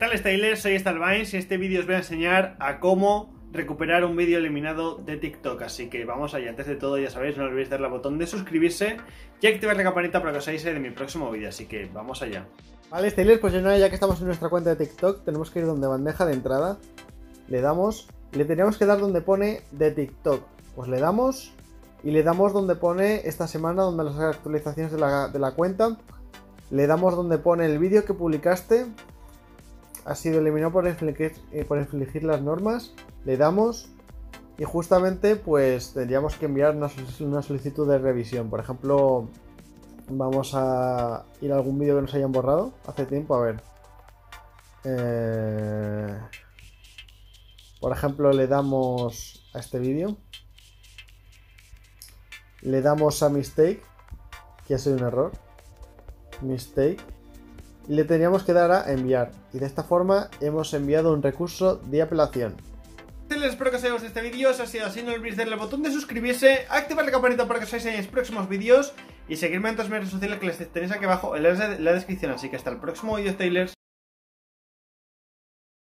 ¿Qué tal, Stylers? Soy Starvines y en este vídeo os voy a enseñar a cómo recuperar un vídeo eliminado de TikTok. Así que vamos allá. Antes de todo, ya sabéis, no olvidéis darle al botón de suscribirse y activar la campanita para que os avise de mi próximo vídeo. Así que vamos allá. Vale, Stylers, pues ya que estamos en nuestra cuenta de TikTok, tenemos que ir donde bandeja de entrada. Le damos, le teníamos que dar donde pone de TikTok. Pues le damos y le damos donde pone esta semana, donde las actualizaciones de la cuenta. Le damos donde pone el vídeo que publicaste. Ha sido eliminado por infringir las normas. Le damos y justamente pues tendríamos que enviar una solicitud de revisión. Por ejemplo, vamos a ir a algún vídeo que nos hayan borrado hace tiempo. A ver, por ejemplo, le damos a este vídeo, le damos a mistake, que ha sido un error, mistake. Le teníamos que dar a enviar y de esta forma hemos enviado un recurso de apelación. Espero que os haya gustado este vídeo. Si ha sido así, no olvidéis darle al botón de suscribirse, activar la campanita para que os veáis en mis próximos vídeos y seguirme en todas mis redes sociales que les tenéis aquí abajo en la descripción. Así que hasta el próximo vídeo, Stylers.